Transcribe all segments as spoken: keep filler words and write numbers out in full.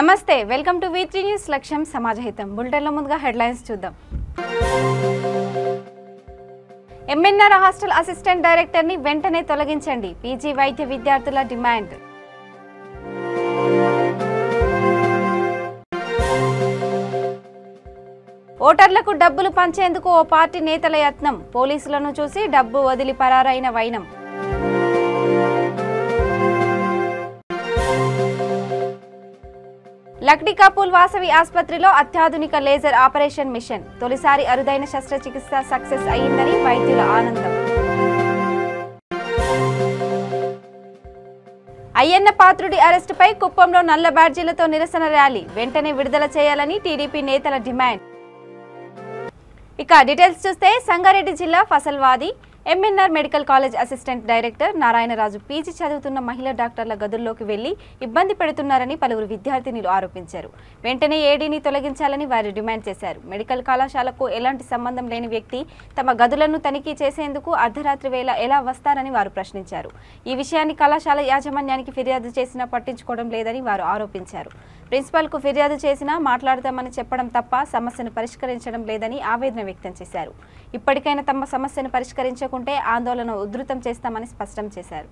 నమస్తే welcome to V three news లక్ష్యం సమాజహితం బులెటిన్ల ముందుగా హెడ్ లైన్స్ చూద్దాం. ఎంఎన్ఆర్ హాస్టల్ అసిస్టెంట్ డైరెక్టర్ ని వెంటనే తొలగించండి పీజీ వైద్య విద్యార్థుల డిమాండ్. ఓటర్లకు డబ్బులు పంచేందుకు ఓ పార్టీ నేతల యత్నం పోలీసులను చూసి డబ్బు వదిలి పరారైన వైనం. లక్డి కపూల్ వాసవి ఆసుపత్రిలో అత్యాధునిక లేజర్ ఆపరేషన్ మిషన్ తొలిసారి అరుదైన శస్త్రచికిత్స సక్సెస్ అయ్యిందని వైద్యుల ఆనందం. అయ్యన్న పాత్రుడి అరెస్టుపై కుప్పంలో నల్ల బ్యాడ్జీలతో నిరసన ర్యాలీ వెంటనే విడుదల చేయాలని టీడీపీ నేతల డిమాండ్. ఇక డీటెయిల్స్ చూస్తే సంగారెడ్డి జిల్లా Fasalwadi MNR medical college assistant director Narayanaraju PG చదువుతున్న మహిళా డాక్టర్ల గదుల్లోకి వెళ్లి ఇబ్బంది పెడుతున్నారని పలువురు విద్యార్థినిలు ఆరోపించారు. వెంటనే ఏడీని తొలగించాలని వారు డిమాండ్ చేశారు. మెడికల్ కళాశాలకు ఎలాంటి సంబంధం లేని వ్యక్తి తమ గదులను తనిఖీ చేసేందుకు అర్ధరాత్రి వేళ ఎలా వస్తారని వారు ప్రశ్నించారు. ఈ విషయాన్ని కళాశాల యాజమాన్యానికి ఫిర్యాదు చేసినా పట్టించుకోవడం లేదని వారు ఆరోపించారు. ప్రిన్సిపాల్కు ఫిర్యాదు చేసినా మాట్లాడతామని చెప్పడం తప్ప సమస్యను పరిష్కరించడం లేదని ఆవేదన వ్యక్తం చేశారు. ఇప్పటికైనా తమ సమస్యను పరిష్కరించకుంటే ఆందోళన ఉధృతం చేస్తామని స్పష్టం చేశారు.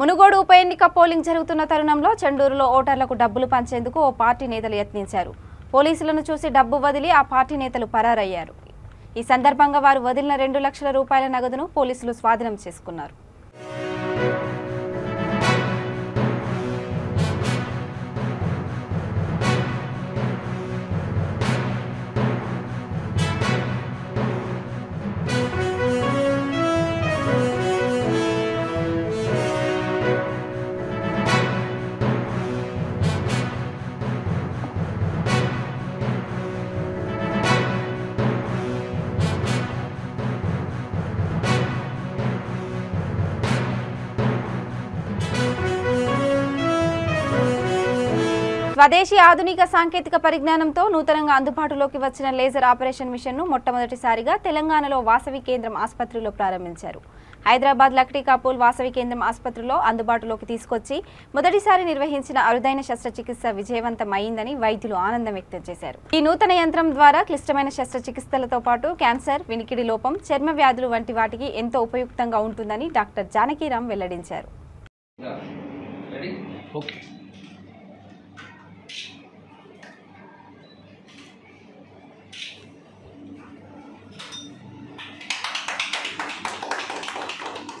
మునుగోడు ఉప ఎన్నిక పోలింగ్ జరుగుతున్న తరుణంలో చెండూరులో ఓటర్లకు డబ్బులు పంచేందుకు ఓ పార్టీ నేతలు యత్నించారు. పోలీసులను చూసి డబ్బు వదిలి ఆ పార్టీ నేతలు పరారయ్యారు. ఈ సందర్భంగా వారు వదిలిన రెండు లక్షల రూపాయల నగదును పోలీసులు స్వాధీనం చేసుకున్నారు. స్వదేశీ ఆధునిక సాంకేతిక పరిజ్ఞానంతో నూతనంగా అందుబాటులోకి వచ్చిన లేజర్ ఆపరేషన్ మిషన్ను మొట్టమొదటిసారిగా తెలంగాణలో వాసవి కేంద్రం ఆసుపత్రిలో ప్రారంభించారు. హైదరాబాద్ లక్డి కపూల్ వాసవి కేంద్రం ఆసుపత్రిలో అందుబాటులోకి తీసుకొచ్చి మొదటిసారి నిర్వహించిన అరుదైన శస్త్రచికిత్స విజయవంతం అయిందని వైద్యులు ఆనందం వ్యక్తం చేశారు. ఈ నూతన యంత్రం ద్వారా క్లిష్టమైన శస్త్రచికిత్సలతో పాటు క్యాన్సర్, వినికిడి లోపం, చర్మ వ్యాధులు వంటి వాటికి ఎంతో ఉపయుక్తంగా ఉంటుందని డాక్టర్ జానకీరామ్ వెల్లడించారు.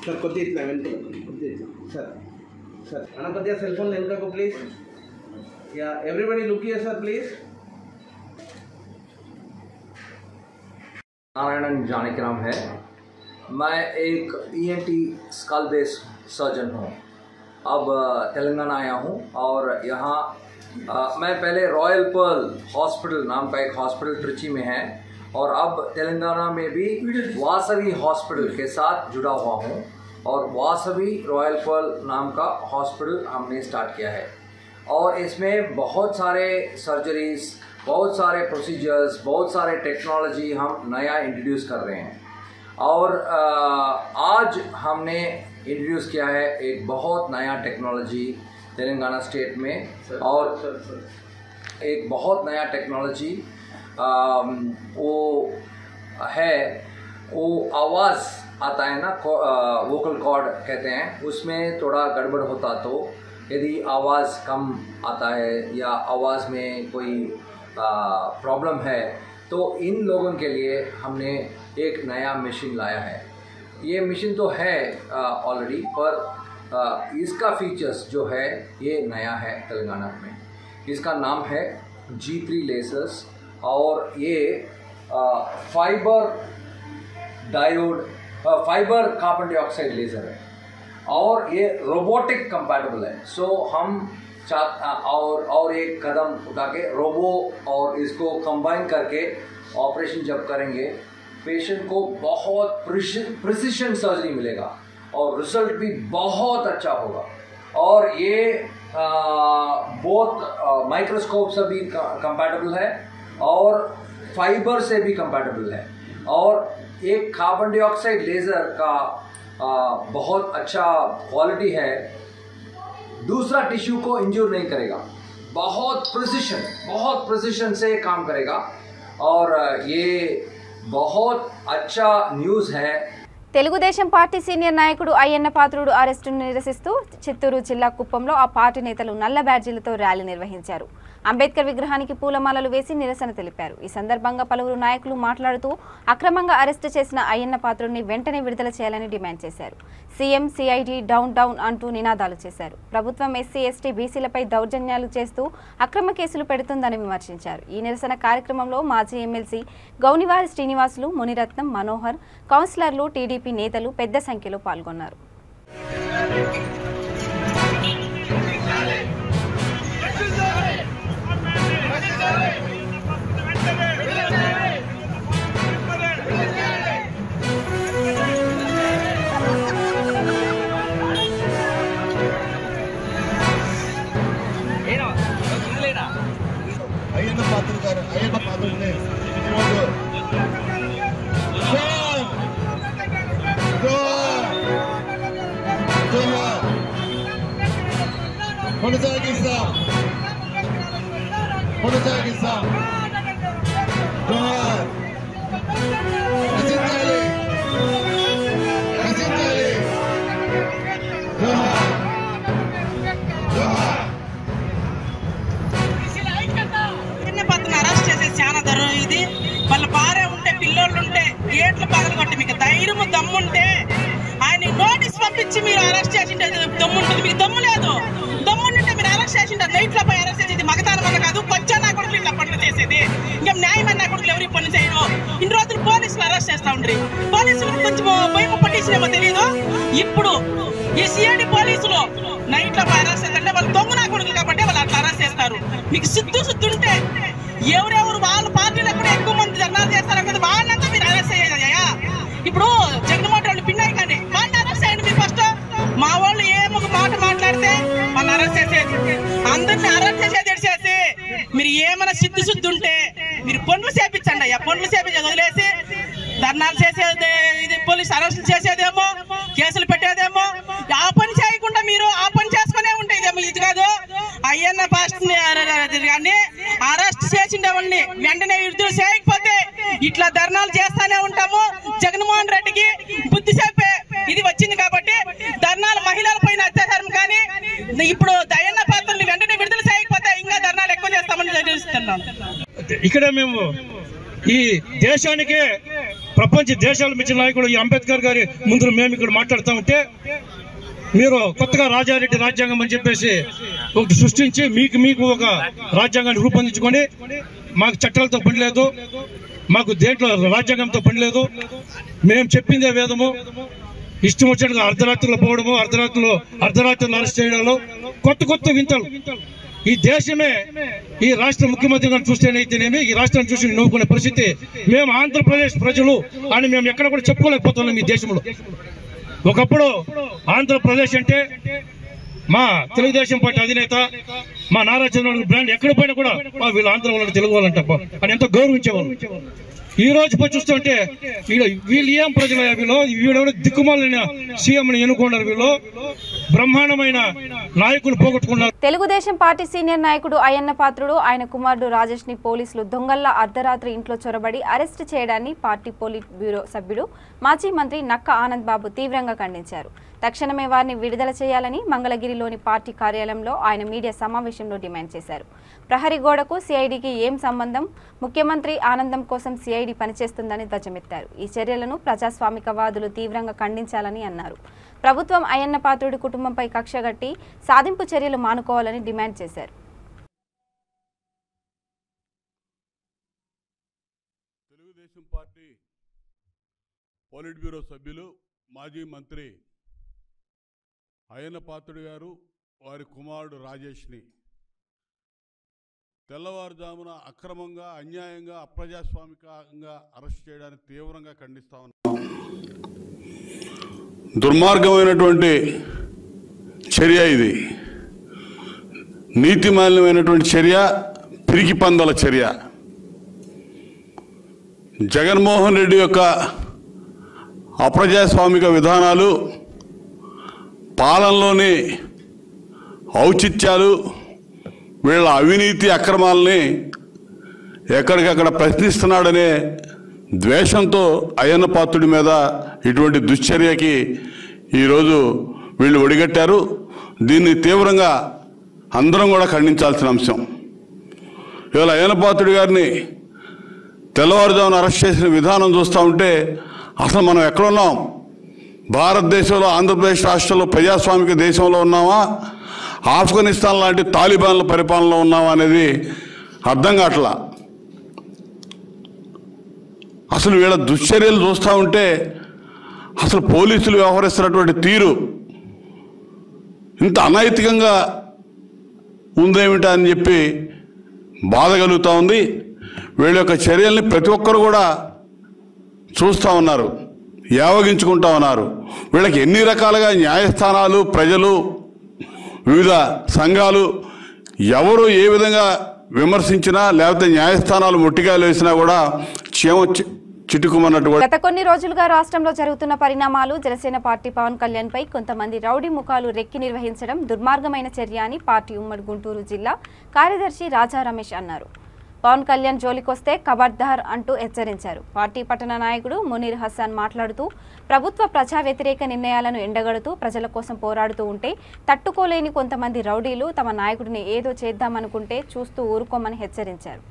सर को इतना सर सर अना को सेल फोन ले उनको प्लीज या everybody look here sir please. Narayanan Janakiram है मैं एक ईएनटी स्कल बेस्ड सर्जन हूँ। अब तेलंगाना आया हूँ और यहाँ आ, मैं पहले रॉयल पर्ल हॉस्पिटल नाम का एक हॉस्पिटल ट्रिची में है और अब तेलंगाना में भी वासवी हॉस्पिटल के साथ जुड़ा हुआ हूँ और वासवी रॉयल पर्ल नाम का हॉस्पिटल हमने स्टार्ट किया है और इसमें बहुत सारे सर्जरीज, बहुत सारे प्रोसीजर्स, बहुत सारे टेक्नोलॉजी हम नया इंट्रोड्यूस कर रहे हैं। और आज हमने इंट्रोड्यूस किया है एक बहुत नया टेक्नोलॉजी तेलंगाना स्टेट में सर, और सर, सर। एक बहुत नया टेक्नोलॉजी वो है, वो आवाज़ आता है ना, वोकल कॉर्ड कहते हैं, उसमें थोड़ा गड़बड़ होता तो यदि आवाज़ कम आता है या आवाज़ में कोई प्रॉब्लम है तो इन लोगों के लिए हमने एक नया मशीन लाया है। ये मशीन तो है ऑलरेडी पर आ, इसका फीचर्स जो है ये नया है तेलंगाना में। इसका नाम है जी थ्री लेसर्स और ये ah, fibre diode ah, fibre carbon dioxide laser है और ये रोबोटिक कंपैटिबल है। सो हम चाह और और एक कदम उठा के रोबो और इसको कंबाइन करके ऑपरेशन जब करेंगे पेशेंट को बहुत प्रिसिशन सर्जरी मिलेगा और रिजल्ट भी बहुत अच्छा होगा। और ये बोथ माइक्रोस्कोप से भी कंपैटिबल है और फाइबर से भी कंपैटिबल है और एक कार्बन डाइऑक्साइड लेज़र का आ, बहुत अच्छा क्वालिटी है। दूसरा टिश्यू को इंजूर नहीं करेगा, बहुत प्रिसिशन बहुत प्रिसिशन से काम करेगा और ये बहुत अच्छा न्यूज़ है। తెలుగుదేశం పార్టీ సీనియర్ నాయకుడు అయ్యన్న పాత్రుడు అరెస్టును నిరసిస్తూ చిత్తూరు జిల్లా కుప్పంలో ఆ పార్టీ నేతలు నల్ల బ్యాడ్జీలతో ర్యాలీ నిర్వహించారు। అంబేద్కర్ విగ్రహానికి పూలమాలలు వేసి నిరసన తెలిపారు। ఈ సందర్భంగా పలువురు నాయకులు మాట్లాడుతూ అక్రమంగా అరెస్ట్ చేసిన అయ్యన్న పాత్రుడిని వెంటనే విడుదల చేయాలని డిమాండ్ చేశారు। సీఎం సిఐడి డౌన్ డౌన్ అంటూ నినాదాలు చేశారు। ప్రభుత్వం ఎస్సీ ఎస్టీ బీసీలపై దౌర్జన్యాలు చేస్తూ అక్రమ కేసులు పెడుతుందని విమర్శించారు। ఈ నిరసన కార్యక్రమంలో మాజీ ఎమ్మెల్సీ గౌనివారి శ్రీనివాసులు, మునిరత్నం, మనోహర్, కౌన్సిలర్లు, టీడీపీ నేతలు పెద్ద సంఖ్యలో పాల్గొన్నారు। అయ్యన్న పాత్రుడు గారు అయ్యన్న పాత్రుడునే అరెస్ట్ చేసే చాలా దూరం ఇది వాళ్ళ భార్య ఉంటే పిల్లోళ్ళు ఉంటే గేట్లు పగలగొట్టి మీకు ధైర్యం దమ్ముంటే ఆయన నోటీస్ పంపించి మీరు అరెస్ట్ చేసింటే దమ్ముంటుంది, మీకు దమ్ము లేదు। దమ్ముంటే మీరు అరెస్ట్ చేసింటే నైట్లో పోయి అరెస్ట్ చేసేది మగతానం అన్న కాదు, పచ్చ నా కొడుకులు ఇట్లా పనులు చేసేది ఇంకా న్యాయం అన్న కొడుకులు ఎవరి పనులు చేయరు। ఇన్ని రోజులు పోలీసులు అరెస్ట్ చేస్తూ ఉండ్రి, పోలీసులు కొంచెం భయం పట్టించినేమో తెలియదు, ఇప్పుడు ఈ సిఐడి పోలీసులు నైట్లో పోయి అరెస్ట్ చేద్దంటే వాళ్ళు దొంగ నా కొడుకులు కాబట్టి వాళ్ళు అట్లా అరెస్ట్ చేస్తారు। మీకు సిద్ధు సిద్ధు ఉంటే ఎవరెవరు వాళ్ళ పార్టీలో కూడా ఎక్కువ మంది ధర్నాలు చేస్తారు కదా, వాళ్ళంతా మీరు అరెస్ట్ చేయాలయ్యా। ఇప్పుడు జగన్మోహన్ రెడ్డి పిన్నాయి కానీ వాళ్ళని అరెస్ట్ చేయండి మీరు ఫస్ట్। మా వాళ్ళు ఏ ఒక మాట మాట్లాడితే వాళ్ళని అరెస్ట్ చేసేది, అందరినీ అరెస్ట్ చేసేది చేసి మీరు ఏమైనా సిద్ధు సిద్ధు ఉంటే మీరు పనులు చేపించండి అయ్యా। పనులు చేపించి వదిలేసి ధర్నాలు చేసేది, ఇది పోలీసు అరెస్టులు చేసేదేమో, కేసులు పెట్టేదేమో, ఆ పని చేయకుండా మీరు ఆ పని చేసుకునే ఉంటే ఇదేమో ఇది కాదు। అయ్యన్న పాస్ట్ని కానీ అరెస్ట్ చేసిన వాళ్ళని వెంటనే విడుదల చేయకపోతే ఇట్లా ధర్నాలు చేస్తానే ఉంటాము। జగన్మోహన్ రెడ్డికి బుద్ధి చెప్పే ఇది వచ్చింది కాబట్టి ధర్నాలు మహిళల పైన అత్యాచారం కానీ ఇప్పుడు అయ్యన్న పాత్రని వెంటనే విడుదల చేయకపోతే ఇంకా ధర్నాలు ఎక్కువ చేస్తామని తెలుస్తున్నాం। ఇక్కడ మేము ఈ దేశానికే ప్రపంచ దేశాల మించిన నాయకుడు ఈ అంబేద్కర్ గారి ముందు మేము ఇక్కడ మాట్లాడుతూ ఉంటే మీరు కొత్తగా రాజారెడ్డి రాజ్యాంగం అని చెప్పేసి ఒకటి సృష్టించి మీకు మీకు ఒక రాజ్యాంగాన్ని రూపొందించుకొని మాకు చట్టాలతో పని లేదు, మాకు దేంట్లో రాజ్యాంగంతో పని లేదు, మేము చెప్పిందే వేదము. ఇష్టం వచ్చినట్టుగా అర్ధరాత్రులు పోవడము, అర్ధరాత్రులు అర్ధరాత్రులు అరెస్ట్ చేయడంలో కొత్త కొత్త వింతలు. ఈ దేశమే, ఈ రాష్ట్ర ముఖ్యమంత్రి గారు చూస్తేనైతేనేమి, ఈ రాష్ట్రాన్ని చూసి నవ్వుకునే పరిస్థితి మేము ఆంధ్రప్రదేశ్ ప్రజలు అని మేము ఎక్కడ కూడా చెప్పుకోలేకపోతున్నాం. ఈ దేశంలో ఒకప్పుడు ఆంధ్రప్రదేశ్ అంటే మా తెలుగుదేశం పార్టీ అధినేత మా నారా చంద్రబాబు బ్రాండ్ ఎక్కడ పోయినా కూడా వీళ్ళు ఆంధ్ర వాళ్ళు, తెలుగు వాళ్ళంట అని ఎంతో గౌరవించేవాళ్ళు. ఈ రోజు పోయి చూస్తుంటే వీళ్ళు వీళ్ళు ఏం ప్రజలు, వీళ్ళు వీడెవరు దిక్కుమాలిన సీఎంని ఎన్నుకున్నారు, వీళ్ళు బ్రహ్మాండమైన నాయకులు పోగొట్టుకున్నారు. తెలుగుదేశం పార్టీ సీనియర్ నాయకుడు అయ్యన్న పాత్రుడు, ఆయన కుమారుడు రాజేష్ ని పోలీసులు దొంగల్లా అర్ధరాత్రి ఇంట్లో చొరబడి అరెస్ట్ చేయడాన్ని పార్టీ పోలీట్ బ్యూరో సభ్యుడు మాజీ మంత్రి నక్క ఆనంద్ బాబు తీవ్రంగా ఖండించారు. తక్షణమే వారిని విడుదల చేయాలని మంగళగిరిలోని పార్టీ కార్యాలయంలో ఆయన మీడియా సమావేశంలో డిమాండ్ చేశారు. ప్రహరీ గోడకు సిఐడికి ఏం సంబంధం? ముఖ్యమంత్రి ఆనందం కోసం సిఐడి పనిచేస్తుందని ధ్వజమెత్తారు. ఈ చర్యలను ప్రజాస్వామికవాదులు తీవ్రంగా ఖండించాలని అన్నారు. ప్రభుత్వం అయ్యన్న పాత్రుడి కుటుంబంపై కక్షగట్టి సాధింపు చర్యలు మానుకోవాలని డిమాండ్ చేశారు. తెలుగుదేశం పార్టీ పోలిట్ బ్యూరో సభ్యులు మాజీ మంత్రి అయ్యన్న పాత్రుడు గారు, వారి కుమారుడు రాజేష్ని తెల్లవారుజామున అక్రమంగా, అన్యాయంగా, అప్రజాస్వామికంగా అరెస్ట్ చేయడానికి తీవ్రంగా ఖండిస్తా ఉన్నాం. దుర్మార్గమైనటువంటి చర్య ఇది, నీతిమాలిన్యమైనటువంటి చర్య, పిరికి పందల చర్య. జగన్మోహన్ రెడ్డి యొక్క అప్రజాస్వామిక విధానాలు, పాలనలోని ఔచిత్యాలు, వీళ్ళ అవినీతి అక్రమాలని ఎక్కడికక్కడ ప్రశ్నిస్తున్నాడనే ద్వేషంతో అయ్యన్న పాత్రుడి మీద ఇటువంటి దుశ్చర్యకి ఈరోజు వీళ్ళు ఒడిగట్టారు. దీన్ని తీవ్రంగా అందరం కూడా ఖండించాల్సిన అంశం. ఇవాళ అయ్యన్న పాత్రుడి గారిని తెల్లవారుజామున అరెస్ట్ చేసిన విధానం చూస్తూ ఉంటే అసలు మనం ఎక్కడున్నాం? భారతదేశంలో, ఆంధ్రప్రదేశ్ రాష్ట్రంలో ప్రజాస్వామిక దేశంలో ఉన్నామా, ఆఫ్ఘనిస్తాన్ లాంటి తాలిబాన్ల పరిపాలనలో ఉన్నామా అనేది అర్థం కావట్లా. అసలు వీళ్ళ దుశ్చర్యలు చూస్తూ ఉంటే అసలు పోలీసులు వ్యవహరిస్తున్నటువంటి తీరు ఇంత అనైతికంగా ఉందేమిటా అని చెప్పి బాధ కలుగుతూ ఉంది. వీళ్ళ యొక్క చర్యల్ని ప్రతి ఒక్కరు కూడా చూస్తూ ఉన్నారు, యావగించుకుంటా ఉన్నారు. వీళ్ళకి ఎన్ని రకాలుగా న్యాయస్థానాలు, ప్రజలు, వివిధ సంఘాలు ఎవరు ఏ విధంగా విమర్శించినా, లేకపోతే న్యాయస్థానాలు మొట్టికాయలు వేసినా కూడా క్షేమ చిటుకుమన్నట్టు. గత కొన్ని రోజులుగా రాష్ట్రంలో జరుగుతున్న పరిణామాలు, జనసేన పార్టీ పవన్ కళ్యాణ్ పై కొంతమంది రౌడీ ముఖాలు రెక్కి నిర్వహించడం దుర్మార్గమైన చర్య అని పార్టీ ఉమ్మడి గుంటూరు జిల్లా కార్యదర్శి రాజా రమేష్ అన్నారు. పవన్ కళ్యాణ్ జోలికొస్తే ఖబర్దార్ అంటూ హెచ్చరించారు. పార్టీ పట్టణ నాయకుడు మునీర్ హసన్ మాట్లాడుతూ, ప్రభుత్వ ప్రజా వ్యతిరేక నిర్ణయాలను ఎండగడుతూ ప్రజల కోసం పోరాడుతూ ఉంటే తట్టుకోలేని కొంతమంది రౌడీలు తమ నాయకుడిని ఏదో చేద్దామనుకుంటే చూస్తూ ఊరుకోమని హెచ్చరించారు.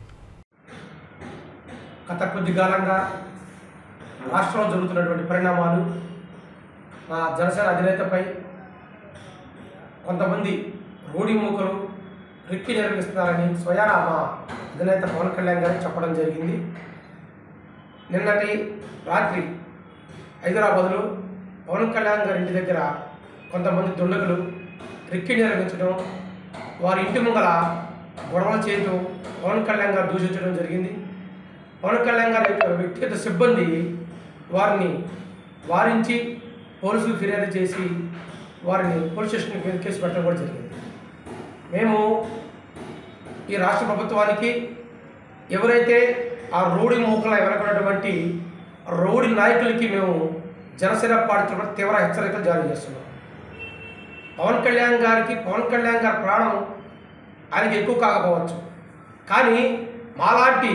గత కొద్ది కాలంగా రాష్ట్రంలో జరుగుతున్నటువంటి పరిణామాలు, మా జనసేన అధినేతపై కొంతమంది రౌడీ మూకలు రెక్కి నిర్వహిస్తున్నారని స్వయాన మా అధినేత పవన్ కళ్యాణ్ గారు చెప్పడం జరిగింది. నిన్నటి రాత్రి హైదరాబాదులో పవన్ కళ్యాణ్ గారి ఇంటి దగ్గర కొంతమంది దుండగులు రెక్కి నిర్వహించడం, వారి ఇంటి ముంగల గొడవలు చేయడం, పవన్ కళ్యాణ్ గారు దూషించడం జరిగింది. పవన్ కళ్యాణ్ గారి యొక్క వ్యక్తిగత సిబ్బంది వారిని వారించి పోలీసులు ఫిర్యాదు చేసి వారిని పోలీస్ స్టేషన్ కేసు పెట్టడం కూడా జరిగింది. మేము ఈ రాష్ట్ర ప్రభుత్వానికి ఎవరైతే ఆ రౌడీ మూకల వెనకటువంటి రౌడీ నాయకులకి మేము జనసేన పార్టీ తరఫున తీవ్ర హెచ్చరికలు జారీ చేస్తున్నాం. పవన్ కళ్యాణ్ గారికి, పవన్ కళ్యాణ్ గారి ప్రాణం ఆయనకి ఎక్కువ కాకపోవచ్చు, కానీ మాలాంటి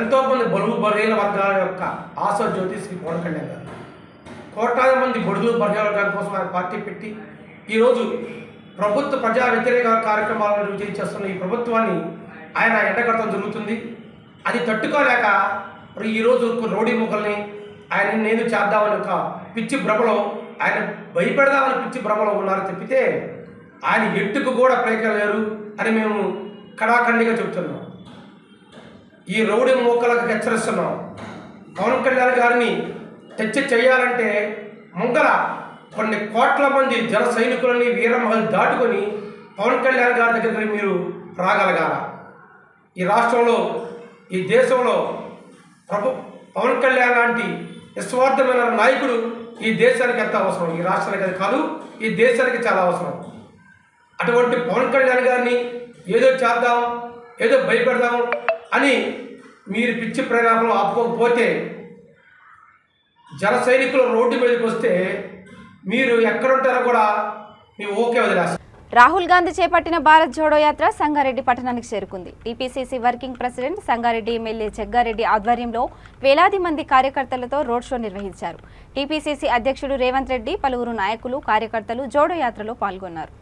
ఎంతోమంది బడుగు బలహీన వర్గాల యొక్క ఆశా జ్యోతి శ్రీ పవన్ కళ్యాణ్ గారు. కోట్లాది మంది బడుగు బలహీన వర్గాల కోసం ఆయన పార్టీ పెట్టి ఈరోజు ప్రభుత్వ ప్రజా వ్యతిరేక కార్యక్రమాలను నిర్వహించి చేస్తున్న ఈ ప్రభుత్వాన్ని ఆయన ఎండగట్టడం జరుగుతుంది. అది తట్టుకోలేక ఈరోజు రౌడీ ముఖల్ని ఆయన నేను చేద్దామని ఒక పిచ్చి భ్రమలో, ఆయన భయపెడదామని పిచ్చి భ్రమలో ఉన్నారు తప్పితే ఆయన ఎట్టుకు కూడా పైకలేరు అని మేము కడాఖండిగా చెబుతున్నాం. ఈ రౌడీ మూకలకు హెచ్చరిస్తున్నాం. పవన్ కళ్యాణ్ గారిని చర్చ చేయాలంటే ముంగల కొన్ని కోట్ల మంది జన సైనికులని వీరమహల్ దాటుకొని పవన్ కళ్యాణ్ గారి దగ్గరికి మీరు రాగలగారా? ఈ రాష్ట్రంలో ఈ దేశంలో ప్రభు పవన్ కళ్యాణ్ లాంటి నిస్వార్థమైన నాయకుడు ఈ దేశానికి ఎంత అవసరం, ఈ రాష్ట్రానికి కాదు ఈ దేశానికి చాలా అవసరం. అటువంటి పవన్ కళ్యాణ్ గారిని ఏదో చేద్దాం ఏదో భయపెడదాం అని మీరు పిచ్చి ప్రయాణంలో ఆపుకోకపోతే జన సైనికులు రోడ్డు మీదకి వస్తే మీరు ఎక్కడుంటారో కూడా మీ ఓకే వదిలేస్తారు. రాహుల్ గాంధీ చేపట్టిన భారత్ జోడో యాత్ర సంగారెడ్డి పట్టణానికి చేరుకుంది. TPCC working president Sangareddy MLA Jaggareddy ఆధ్వర్యంలో వేలాది మంది కార్యకర్తలతో రోడ్ షో నిర్వహించారు. టీపీసీసీ అధ్యక్షుడు రేవంత్ రెడ్డి, పలువురు నాయకులు, కార్యకర్తలు జోడో యాత్రలో పాల్గొన్నారు.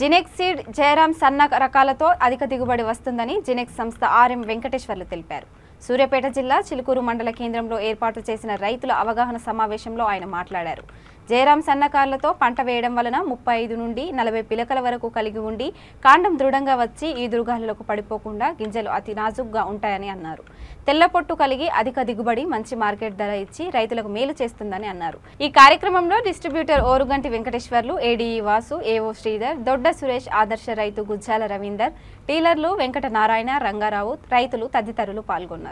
జినెక్స్ సీడ్, జయరాం సన్న రకాలతో అధిక దిగుబడి వస్తుందని జినెక్స్ సంస్థ ఆర్ఎం వెంకటేశ్వర్లు తెలిపారు. సూర్యాపేట జిల్లా చిలుకూరు మండల కేంద్రంలో ఏర్పాటు చేసిన రైతుల అవగాహన సమావేశంలో ఆయన మాట్లాడారు. జయరాం సన్నకార్లతో పంట వేయడం వలన ముప్పై ఐదు నుండి నలభై పిలకల వరకు కలిగి ఉండి కాండం దృఢంగా వచ్చి ఈ దుర్గాలకు పడిపోకుండా గింజలు అతి నాజుగ్గా ఉంటాయని అన్నారు. తెల్ల పొట్టు కలిగి అధిక దిగుబడి, మంచి మార్కెట్ ధర ఇచ్చి రైతులకు మేలు చేస్తుందని అన్నారు. ఈ కార్యక్రమంలో distributor Oruganti Venkateswarlu, ADE Vasu, AO Sridhar, Dodda Suresh, ఆదర్శ రైతు గుజ్జాల రవీందర్, డీలర్లు వెంకట నారాయణ, రంగారావు, రైతులు తదితరులు పాల్గొన్నారు.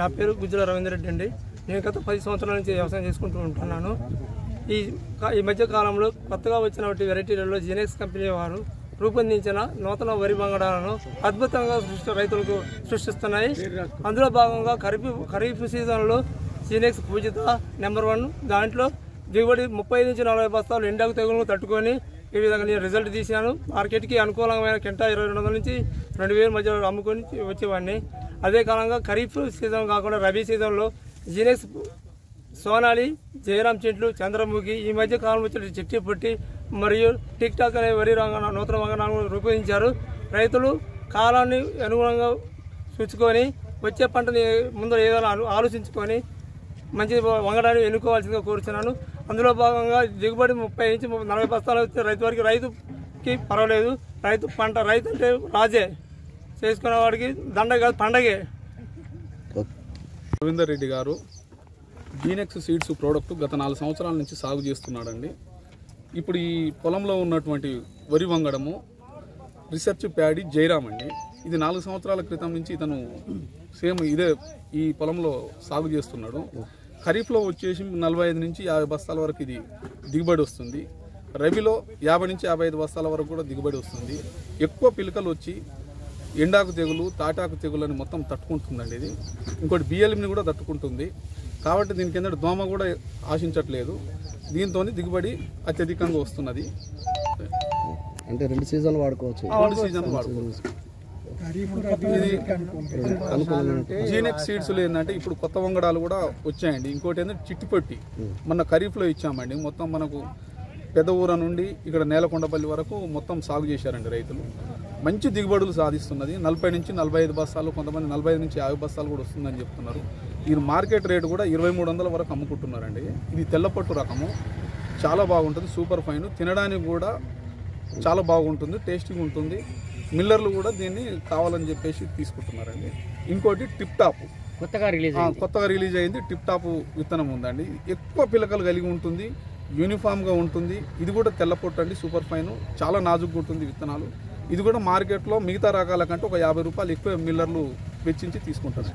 నా పేరు గుజ్జాల రవీందర్ రెడ్డి అండి. నేను గత పది సంవత్సరాల నుంచి వ్యవసాయం చేసుకుంటూ ఉంటున్నాను. ఈ ఈ మధ్యకాలంలో కొత్తగా వచ్చిన వెరైటీలలో జినెక్స్ కంపెనీ వారు రూపొందించిన నూతన వరి బంగాళాలను అద్భుతంగా సృష్టి రైతులకు సృష్టిస్తున్నాయి. అందులో భాగంగా ఖరీఫ్ ఖరీఫ్ సీజన్లో జినెక్స్ పూజిత నెంబర్ వన్, దాంట్లో దిగుబడి ముప్పై నుంచి నలభై బస్తాలు ఎండాకు తెగులను తట్టుకొని ఈ విధంగా నేను రిజల్ట్ తీశాను. మార్కెట్కి అనుకూలమైన కింటా ఇరవై రెండు వందల నుంచి రెండు వేల మధ్య అమ్ముకొని వచ్చేవాడిని. అదే కాలంగా ఖరీఫ్ సీజన్ కాకుండా రబీ సీజన్లో జినెక్స్ సోనాలి, జయరాం చెట్లు, చంద్రముఖి, ఈ మధ్య కాలం వచ్చి చెట్టి పొట్టి మరియు టిక్ టాక్ అనే వరి రంగం నూతన రంగాలను రూపొందించారు। రైతులు కాలాన్ని అనుగుణంగా చూసుకొని వచ్చే పంటని ముందు ఏదైనా ఆలోచించుకొని మంచి వంగడాన్ని ఎన్నుకోవాల్సిందిగా కోరుతున్నాను। అందులో భాగంగా దిగుబడి ముప్పై నుంచి నలభై బస్తాలు వచ్చే రైతు వారికి రైతుకి పర్వాలేదు। రైతు పంట రైతు అంటే రాజే, చేసుకునే వాడికి దండ కాదు పండగే। రవీందర్ రెడ్డి గారు బీనెక్స్ సీడ్స్ ప్రోడక్ట్ గత నాలుగు సంవత్సరాల నుంచి సాగు చేస్తున్నాడండి। ఇప్పుడు ఈ పొలంలో ఉన్నటువంటి వరి వంగడము రీసెర్చ్ ప్యాడీ జైరామ్ అండి, ఇది నాలుగు సంవత్సరాల క్రితం నుంచి ఇతను సేమ్ ఇదే ఈ పొలంలో సాగు చేస్తున్నాడు। ఖరీఫ్లో వచ్చేసి నలభై ఐదు నుంచి యాభై బస్తాల వరకు ఇది దిగుబడి వస్తుంది, రబీలో యాభై నుంచి యాభై ఐదు బస్తాల వరకు కూడా దిగుబడి వస్తుంది। ఎక్కువ పిలకలు వచ్చి ఎండాకు తెగులు తాటాకు తెగులని మొత్తం తట్టుకుంటుందండి ఇది, ఇంకోటి బిఎల్ఎంని కూడా తట్టుకుంటుంది। కాబట్టి దీని కింద దోమ కూడా ఆశించట్లేదు, దీంతో దిగుబడి అత్యధికంగా వస్తున్నది। అంటే రెండు సీజన్లు వాడుకోవచ్చు, రెండు సీజన్లు వాడుకోవచ్చు। జీనెక్ సీడ్స్లో ఏంటంటే ఇప్పుడు కొత్త వంగడాలు కూడా వచ్చాయండి। ఇంకోటి ఏంటంటే చిట్టిపొట్టి మన ఖరీఫ్లో ఇచ్చామండి, మొత్తం మనకు పెద్ద ఊర నుండి ఇక్కడ నేలకొండపల్లి వరకు మొత్తం సాగు చేశారండి రైతులు, మంచి దిగుబడులు సాధిస్తున్నది। నలభై నుంచి నలభై ఐదు బస్తాలు, కొంతమంది నలభై ఐదు నుంచి యాభై బస్తాలు కూడా వస్తుందని చెప్తున్నారు। ఈ మార్కెట్ రేటు కూడా ఇరవై మూడు వందల వరకు అమ్ముకుంటున్నారండి। ఇది తెల్లపట్టు రకము, చాలా బాగుంటుంది, సూపర్ ఫైన్, తినడానికి కూడా చాలా బాగుంటుంది, టేస్టీగా ఉంటుంది। మిల్లర్లు కూడా దీన్ని కావాలని చెప్పేసి తీసుకుంటున్నారండి। ఇంకోటి టిప్ టాప్ కొత్తగా రిలీజ్ కొత్తగా రిలీజ్ అయింది, టిప్ టాప్ విత్తనం ఉందండి, ఎక్కువ పిలకలు కలిగి ఉంటుంది, యూనిఫామ్గా ఉంటుంది। ఇది కూడా తెల్లపొట్టు అండి, సూపర్ ఫైన్, చాలా నాజుగ్గా ఉంటుంది విత్తనాలు। ఇది కూడా మార్కెట్లో మిగతా రకాల కంటే ఒక యాభై రూపాయలు ఎక్కువ మిల్లర్లు వెచ్చించి తీసుకుంటారు।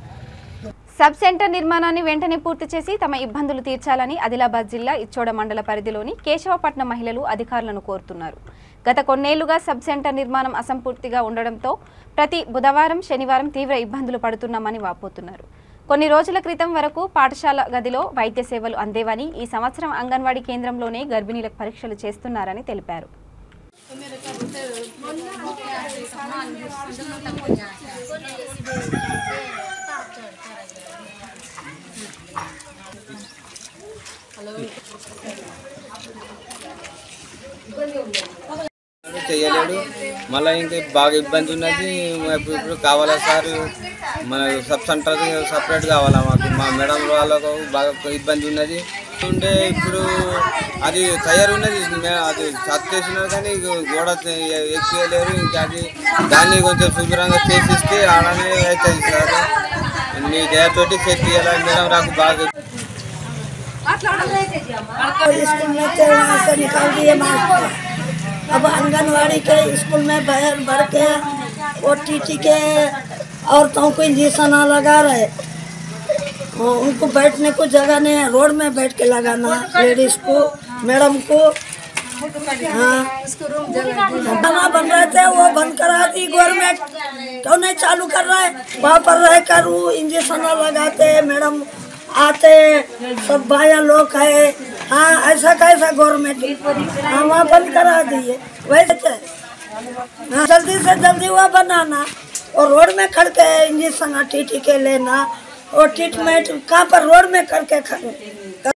సబ్ సెంటర్ నిర్మాణాన్ని వెంటనే పూర్తి చేసి తమ ఇబ్బందులు తీర్చాలని ఆదిలాబాద్ జిల్లా ఇచ్చోడ మండల పరిధిలోని కేశవపట్నం మహిళలు అధికారులను కోరుతున్నారు। గత కొన్నేళ్లుగా సబ్ సెంటర్ నిర్మాణం అసంపూర్తిగా ఉండడంతో ప్రతి బుధవారం శనివారం తీవ్ర ఇబ్బందులు పడుతున్నామని వాపోతున్నారు। కొన్ని రోజుల క్రితం వరకు పాఠశాల గదిలో వైద్య సేవలు అందేవని ఈ సంవత్సరం అంగన్వాడీ కేంద్రంలోనే గర్భిణీలకు పరీక్షలు చేస్తున్నారని తెలిపారు। చేయలేడు, మళ్ళీ ఇంకా బాగా ఇబ్బంది ఉన్నది ఇప్పుడు కావాలా సార్, మన సబ్ సెంటర్ సపరేట్ కావాలా మాకు, మా మేడం వాళ్ళకు బాగా ఇబ్బంది ఉన్నది ఉంటే ఇప్పుడు అది తయారు ఉన్నది, అది సత్ చేసినారు కానీ గోడ ఎక్కియలేరు, ఇంకా అది దాన్ని కొంచెం శుభ్రంగా చేసిస్తే అలానే అవుతుంది సార్, మీ దయతోటి సెట్ చేయాలని మేడం నాకు బాగా अब आंगनवाड़ी के स्कूल में भर भर के ओ टी टी के औरतों को इंजेक्शन लगा रहे, उनको बैठने को जगह नहीं है, रोड में बैठ के लगाना लेडीज को, मैडम को। हाँ, बना बन रहे थे वो बंद करा दी गवर्नमेंट, क्यों नहीं चालू कर रहा है, वहाँ पर रह कर वो इंजेक्शन लगाते मैडम आते सब भाया लोग है। हाँ, ऐसा कैसा गवर्नमेंट, हाँ वहाँ बंद करा दिए। वैसे हाँ जल्दी से जल्दी वह बनाना और रोड में खड़ के इंजेक्शन टीटी के लेना और ट्रीटमेंट कहाँ पर रोड में करके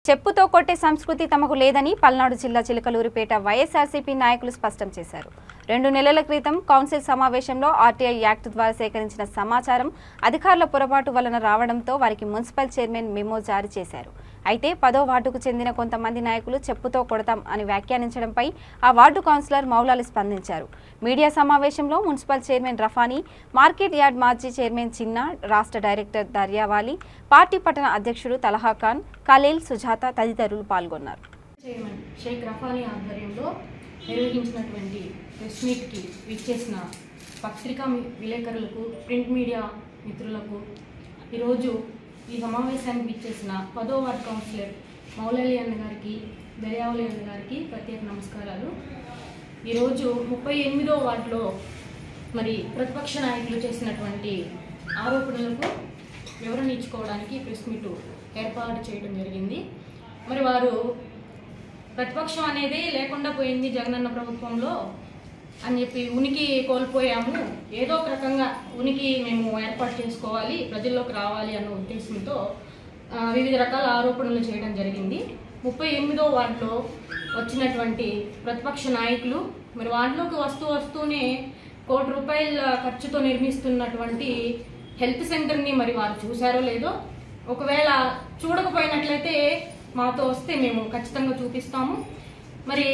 చెప్పుతో కొట్టే సంస్కృతి తమకు లేదని పల్నాడు జిల్లా చిలకలూరిపేట వైఎస్ఆర్సీపీ నాయకులు స్పష్టం చేశారు। రెండు నెలల క్రితం కౌన్సిల్ సమావేశంలో ఆర్టీఐ యాక్ట్ ద్వారా సేకరించిన సమాచారం అధికారుల పొరపాటు వలన రావడంతో వారికి మున్సిపల్ చైర్మన్ మెమో జారీ చేశారు। అయితే పదో వార్డుకు చెందిన కొంతమంది నాయకులు చెప్పుతో కొడతాం అని వ్యాఖ్యానించడంపై ఆ వార్డు కౌన్సిలర్ మౌలాలి స్పందించారు। మీడియా సమావేశంలో municipal chairman Rafani, market yard మాజీ చైర్మన్ చిన్న, రాష్ట్ర డైరెక్టర్ దర్యావాలి, పార్టీ పట్టణ అధ్యక్షుడు తలహా ఖాన్, ఖలీల్, సుజాత తదితరులు పాల్గొన్నారు। చైర్మన్ షేక్ రఫానీ ఆధ్వర్యంలో నిర్వహించినటువంటి ప్రెస్ మీట్కి విచ్చేసిన పత్రికా విలేకరులకు, ప్రింట్ మీడియా మిత్రులకు, ఈరోజు ఈ సమావేశానికి విచ్చేసిన పదో వార్డ్ కౌన్సిలర్ మౌలాలి అన్న గారికి, దర్యావలి అన్న గారికి ప్రత్యేక నమస్కారాలు। ఈరోజు ముప్పై ఎనిమిదో వార్డులో మరి ప్రతిపక్ష నాయకులు చేసినటువంటి ఆరోపణలకు వివరణ ఇచ్చుకోవడానికి ప్రెస్ మీట్ ఏర్పాటు చేయడం జరిగింది। మరి వారు ప్రతిపక్షం అనేది లేకుండా పోయింది జగనన్న ప్రభుత్వంలో అని చెప్పి ఉనికి కోల్పోయాము, ఏదో ఒక రకంగా ఉనికి మేము ఏర్పాటు చేసుకోవాలి, ప్రజల్లోకి రావాలి అన్న ఉద్దేశంతో వివిధ రకాల ఆరోపణలు చేయడం జరిగింది। ముప్పై ఎనిమిదో వార్డులో వచ్చినటువంటి ప్రతిపక్ష నాయకులు మరి వార్డులోకి వస్తూ వస్తూనే కోటి రూపాయల ఖర్చుతో నిర్మిస్తున్నటువంటి హెల్త్ సెంటర్ని మరి వారు చూశారో లేదో, ఒకవేళ చూడకపోయినట్లయితే మాతో వస్తే మేము ఖచ్చితంగా చూపిస్తాము. మరి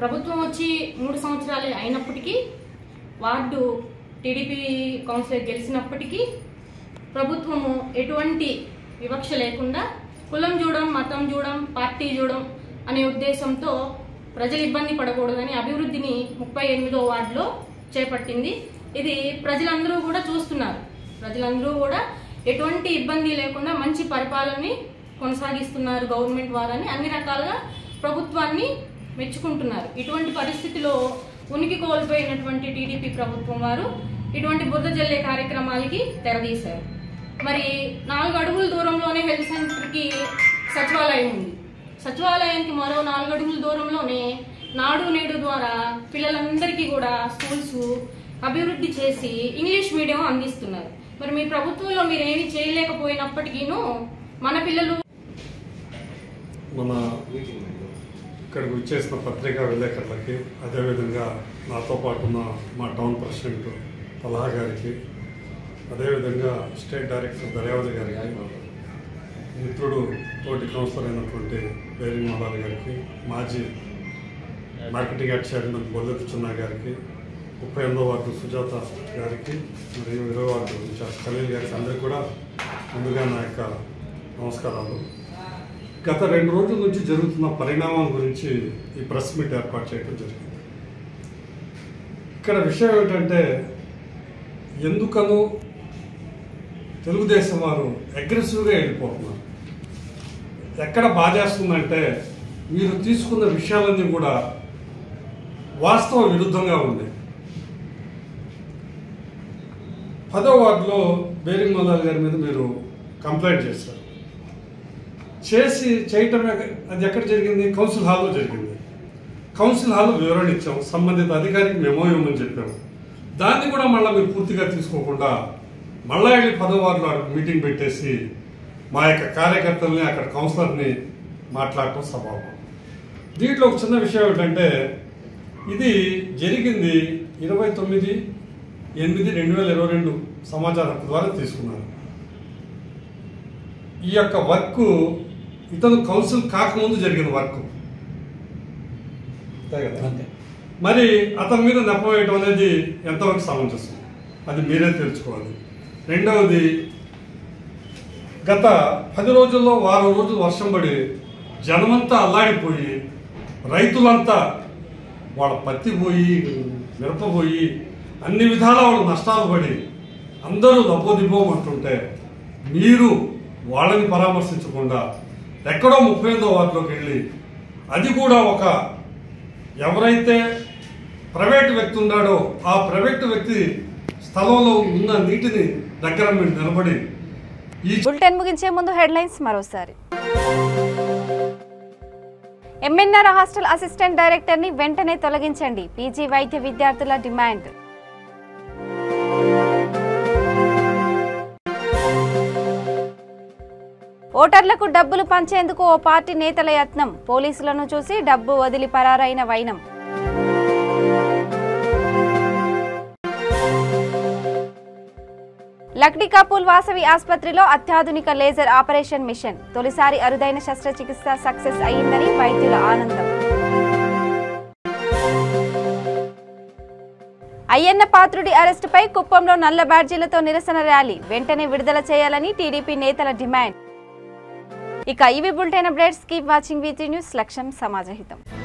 ప్రభుత్వం వచ్చి మూడు సంవత్సరాలు అయినప్పటికీ వార్డు టీడీపీ కౌన్సిలర్ గెలిచినప్పటికీ ప్రభుత్వము ఎటువంటి వివక్ష లేకుండా కులం చూడం, మతం చూడం, పార్టీ చూడం అనే ఉద్దేశంతో ప్రజలు ఇబ్బంది పడకూడదని అభివృద్ధిని ముప్పై ఎనిమిదో వార్డులో చేపట్టింది. ఇది ప్రజలందరూ కూడా చూస్తున్నారు. ప్రజలందరూ కూడా ఎటువంటి ఇబ్బంది లేకుండా మంచి పరిపాలనని కొనసాగిస్తున్నారు గవర్నమెంట్ వారని అన్ని రకాలుగా ప్రభుత్వాన్ని మెచ్చుకుంటున్నారు. ఇటువంటి పరిస్థితిలో ఉనికి కోల్పోయినటువంటి టీడీపీ ప్రభుత్వం వారు ఇటువంటి బురద జల్లే కార్యక్రమాలకి తెరదీశారు. మరి నాలుగు అడుగుల దూరంలోనే హెల్త్ సెంటర్కి సచివాలయం ఉంది. సచివాలయానికి మరో నాలుగు అడుగుల దూరంలోనే నాడు నేడు ద్వారా పిల్లలందరికీ కూడా స్కూల్స్ అభివృద్ధి చేసి ఇంగ్లీష్ మీడియం అందిస్తున్నారు. మరి మీ ప్రభుత్వంలో మీరు ఏమి చేయలేకపోయినప్పటికీను మన పిల్లలు మన ఇక్కడికి వచ్చేసిన పత్రికా విలేకరులకి, అదేవిధంగా నాతో పాటు ఉన్న మా టౌన్ ప్రెసిడెంట్ తలహా గారికి, అదేవిధంగా స్టేట్ డైరెక్టర్ దర్యావతి గారికి, మిత్రుడు తోటి కౌన్సిలర్ అయినటువంటి వేరి మోదాలి గారికి, మాజీ మార్కెటింగ్ యాడ్ చైర్మన్ బొల్లెపు చిన్న గారికి, ముప్పై ఎనిమిదో వార్డు సుజాత గారికి, మరియు ఇరవై వార్డు ఇన్ఛార్జ్ ఖలీల్ గారికి అందరికీ కూడా ముందుగా నా యొక్క నమస్కారాలు. గత రెండు రోజుల నుంచి జరుగుతున్న పరిణామం గురించి ఈ ప్రెస్ మీట్ ఏర్పాటు చేయడం జరిగింది. ఇక్కడ విషయం ఏమిటంటే, ఎందుకనో తెలుగుదేశం వారు అగ్రెసివ్గా వెళ్ళిపోతున్నారు. ఎక్కడ బాధేస్తుందంటే, మీరు తీసుకున్న విషయాలన్నీ కూడా వాస్తవ విరుద్ధంగా ఉన్నాయి. పదో వార్డులో బేరింగ్ మోదాల్ గారి మీద మీరు కంప్లైంట్ చేశారు. చేసి చేయటం అది ఎక్కడ జరిగింది? కౌన్సిల్ హాల్లో జరిగింది. కౌన్సిల్ హాల్లో వివరణ ఇచ్చాము, సంబంధిత అధికారికి మెమో ఇవ్వమని చెప్పాము. దాన్ని కూడా మళ్ళీ మీరు పూర్తిగా తీసుకోకుండా మళ్ళా వెళ్ళి పదో వార్డులో మీటింగ్ పెట్టేసి మా యొక్క కార్యకర్తల్ని అక్కడ కౌన్సిలర్ని మాట్లాడటం స్వభావం. దీంట్లో ఒక చిన్న విషయం ఏంటంటే, ఇది జరిగింది ఇరవై తొమ్మిది ఎనిమిది రెండు వేల ఇరవై రెండు సమాచారం ద్వారా తీసుకున్నారు. ఈ యొక్క వర్క్ ఇతను కౌన్సిల్ కాకముందు జరిగిన వర్క్ కదా. మరి అతని మీద నెపం వేయటం అనేది ఎంతవరకు సమంజసం, అది మీరే తెలుసుకోవాలి. రెండవది, గత పది రోజుల్లో వారం రోజులు వర్షం పడి జనమంతా అల్లాడిపోయి, రైతులంతా వాళ్ళ పత్తి పోయి, మిరపపోయి, అన్ని విధాల వాళ్ళు నష్టాలు పడి అందరూ దబ్బోదిబ్బోమంటుంటే మీరు వాళ్ళని పరామర్శించకుండా ఎక్కడో ముప్పై ఎనిమిదో వార్డులోకి వెళ్ళి, అది కూడా ఒక ఎవరైతే ప్రైవేట్ వ్యక్తి ఉన్నాడో ఆ ప్రైవేట్ వ్యక్తి స్థలంలో ఉన్న నీటిని దగ్గర మీరు నిలబడి. ఈ బులెటిన్ ముగించే ముందు హెడ్లైన్స్ మరోసారి. ఎంఎన్ఆర్ హాస్టల్ అసిస్టెంట్ డైరెక్టర్ ని వెంటనే తొలగించండి, పీజీ వైద్య విద్యార్థుల డిమాండ్. ఓటర్లకు డబ్బులు పంచేందుకు ఓ పార్టీ నేతల యత్నం, పోలీసులను చూసి డబ్బు వదిలి పరారైన వైనం. లక్డీకాపూల్ వాసవి ఆసుపత్రిలో అత్యాధునిక లేజర్ ఆపరేషన్ మిషన్, తొలిసారి అరుదైన శస్త్రచికిత్స సక్సెస్ అయ్యిందని వైద్యుల ఆనందం. అయ్యన్న పాత్రుడి అరెస్టుపై కుప్పంలో నల్ల బ్యాడ్జీలతో నిరసన ర్యాలీ, వెంటనే విడుదల చేయాలని టీడీపీ నేతల డిమాండ్. ఇక ఇవి bulletin updates. Keep watching V three news. లక్ష్యం సమాజహితం.